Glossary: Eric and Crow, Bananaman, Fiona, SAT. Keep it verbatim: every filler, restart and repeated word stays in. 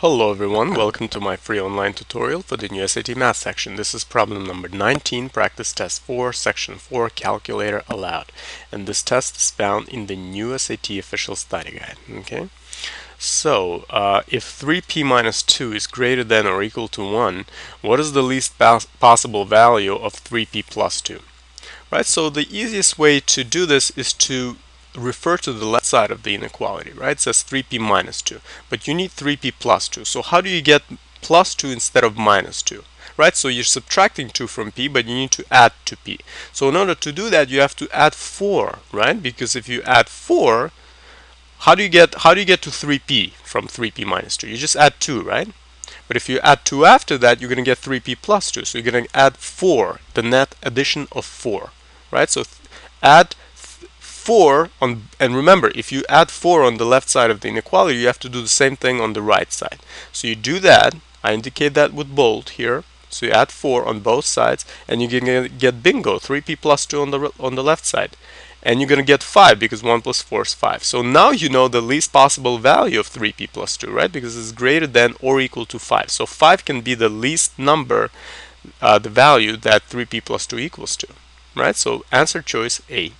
Hello everyone, welcome to my free online tutorial for the new S A T math section. This is problem number nineteen, practice test four, section four, calculator allowed. And this test is found in the new S A T official study guide. Okay, so uh, if three p minus two is greater than or equal to one, what is the least possible value of three p plus two? Right, so the easiest way to do this is to refer to the left side of the inequality, right? It says three p minus two, but you need three p plus two. So how do you get plus two instead of minus two, right? So you're subtracting two from p, but you need to add two p. So in order to do that, you have to add four, right? Because if you add four, how do you get how do you get to three p from three p minus two? You just add two, right? But if you add two after that, you're going to get three p plus two. So you're going to add four, the net addition of four, right? So add four on, and remember, if you add four on the left side of the inequality, you have to do the same thing on the right side. So you do that, I indicate that with bold here, so you add four on both sides, and you're gonna get bingo, three p plus two on the, on the left side. And you're gonna get five, because one plus four is five. So now you know the least possible value of three p plus two, right? Because it's greater than or equal to five. So five can be the least number, uh, the value that three p plus two equals to, right? So answer choice A.